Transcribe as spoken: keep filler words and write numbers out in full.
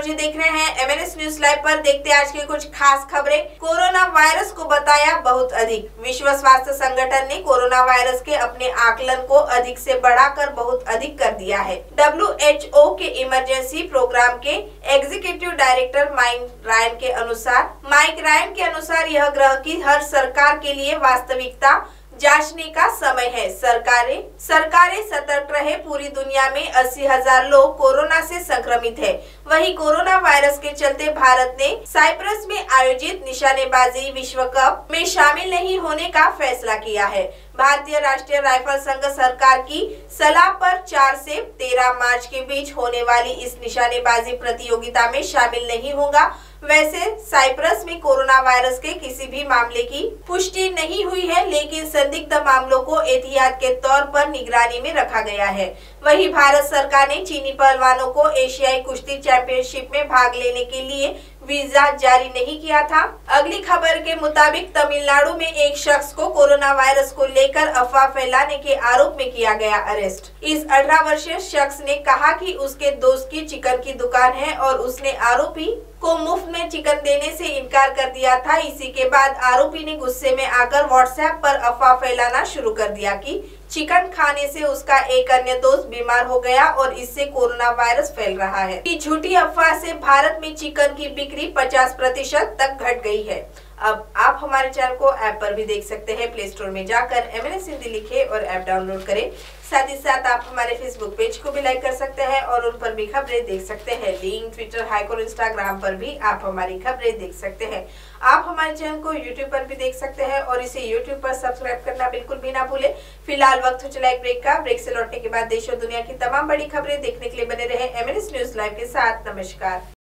मुझे देख रहे हैं एमएनएस न्यूज लाइव पर। देखते हैं आज की कुछ खास खबरें। कोरोना वायरस को बताया बहुत अधिक। विश्व स्वास्थ्य संगठन ने कोरोना वायरस के अपने आकलन को अधिक से बढ़ाकर बहुत अधिक कर दिया है। डब्ल्यू एच ओ के इमरजेंसी प्रोग्राम के एग्जीक्यूटिव डायरेक्टर माइक रायन के अनुसार माइक रायन के अनुसार यह ग्रह की हर सरकार के लिए वास्तविकता जांचने का समय है। सरकारें सरकारें सतर्क रहे। पूरी दुनिया में अस्सी हजार लोग कोरोना से संक्रमित हैं। वहीं कोरोना वायरस के चलते भारत ने साइप्रस में आयोजित निशानेबाजी विश्व कप में शामिल नहीं होने का फैसला किया है। भारतीय राष्ट्रीय राइफल संघ सरकार की सलाह पर चार से तेरह मार्च के बीच होने वाली इस निशानेबाजी प्रतियोगिता में शामिल नहीं होगा। वैसे साइप्रस में कोरोना वायरस के किसी भी मामले की पुष्टि नहीं हुई है, लेकिन संदिग्ध मामलों को एहतियात के तौर पर निगरानी में रखा गया है। वहीं भारत सरकार ने चीनी पहलवानों को एशियाई कुश्ती चैंपियनशिप में भाग लेने के लिए वीजा जारी नहीं किया था। अगली खबर के मुताबिक तमिलनाडु में एक शख्स को कोरोना वायरस को लेकर अफवाह फैलाने के आरोप में किया गया अरेस्ट। इस अठारह वर्षीय शख्स ने कहा कि उसके दोस्त की चिकन की दुकान है और उसने आरोपी को मुफ्त में चिकन देने से इनकार कर दिया था। इसी के बाद आरोपी ने गुस्से में आकर व्हाट्सएप पर अफवाह फैलाना शुरू कर दिया कि चिकन खाने से उसका एक अन्य दोस्त बीमार हो गया और इससे कोरोना वायरस फैल रहा है। इस झूठी अफवाह से भारत में चिकन की बिक्री पचास प्रतिशत तक घट गई है। अब आप हमारे चैनल को ऐप पर भी देख सकते हैं। प्ले स्टोर में जाकर एमएनएस हिंदी लिखें और ऐप डाउनलोड करें। साथ ही साथ आप हमारे फेसबुक पेज को भी लाइक कर सकते हैं और उन पर भी खबरें देख सकते हैं। लिंक, ट्विटर, हाइक और इंस्टाग्राम पर भी आप हमारी खबरें देख सकते हैं। आप हमारे चैनल को यूट्यूब पर भी देख सकते हैं और इसे यूट्यूब पर सब्सक्राइब करना बिल्कुल भी ना भूले। फिलहाल वक्त हो चला एक ब्रेक का। ब्रेक से लौटने के बाद देश और दुनिया की तमाम बड़ी खबरें देखने के लिए बने रहे एमएनएस न्यूज लाइव के साथ। नमस्कार।